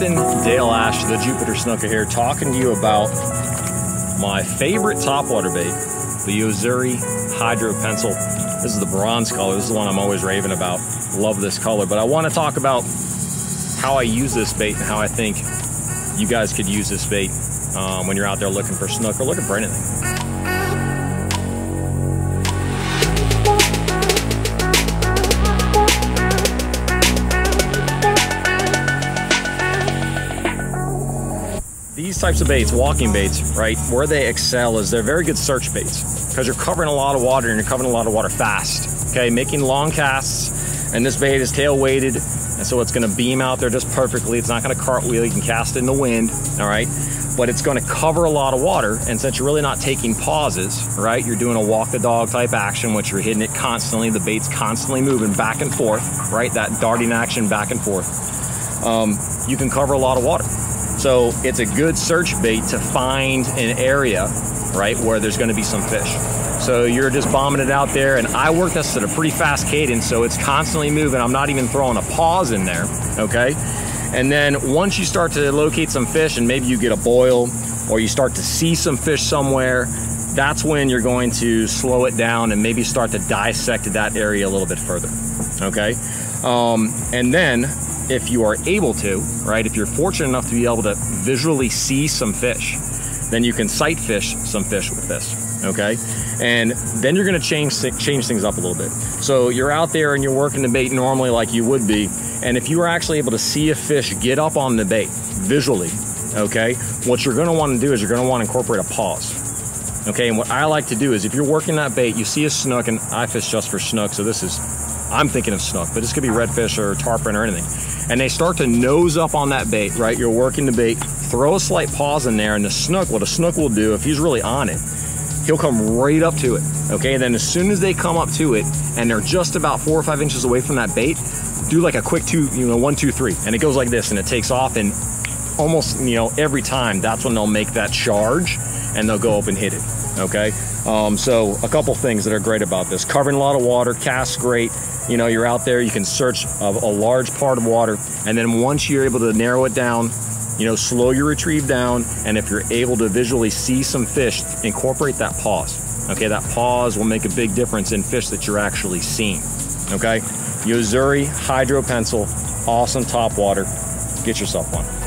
Captain Dale Ash, the Jupiter Snooker here, talking to you about my favorite topwater bait, the Yo-Zuri Hydro Pencil. This is the bronze color. This is the one I'm always raving about. Love this color. But I want to talk about how I use this bait and how I think you guys could use this bait when you're out there looking for snook or looking for anything. These types of baits, walking baits, right, where they excel is they're very good search baits because you're covering a lot of water and you're covering a lot of water fast, okay, making long casts, and this bait is tail weighted, and so it's going to beam out there just perfectly. It's not going to cartwheel. You can cast it in the wind, all right, but it's going to cover a lot of water, and since you're really not taking pauses, right, you're doing a walk the dog type action, which you're hitting it constantly. The bait's constantly moving back and forth, right, that darting action back and forth. You can cover a lot of water. So it's a good search bait to find an area, right, where there's gonna be some fish. So you're just bombing it out there, and I work this at a pretty fast cadence, so it's constantly moving. I'm not even throwing a pause in there, okay? And then once you start to locate some fish and maybe you get a boil or you start to see some fish somewhere, that's when you're going to slow it down and maybe start to dissect that area a little bit further, okay? And then, if you are able to, right, if you're fortunate enough to be able to visually see some fish, then you can sight fish some fish with this, okay? And then you're gonna change things up a little bit. So you're out there and you're working the bait normally like you would be, and if you are actually able to see a fish get up on the bait visually, okay, what you're gonna wanna do is you're gonna wanna incorporate a pause. Okay, and what I like to do is if you're working that bait, you see a snook, and I fish just for snook, so this is, I'm thinking of snook, but this could be redfish or tarpon or anything. And they start to nose up on that bait, right? You're working the bait, throw a slight pause in there, and the snook, what a snook will do, if he's really on it, he'll come right up to it, okay? And then as soon as they come up to it, and they're just about 4 or 5 inches away from that bait, do like a quick two, you know, 1, 2, 3, and it goes like this, and it takes off, and almost, you know, every time, that's when they'll make that charge, and they'll go up and hit it, okay? So a couple things that are great about this. Covering a lot of water, casts great. You know, you're out there, you can search a large part of water, and then once you're able to narrow it down, you know, slow your retrieve down, and if you're able to visually see some fish, incorporate that pause, okay? That pause will make a big difference in fish that you're actually seeing, okay? Yo-Zuri Hydro Pencil, awesome top water. Get yourself one.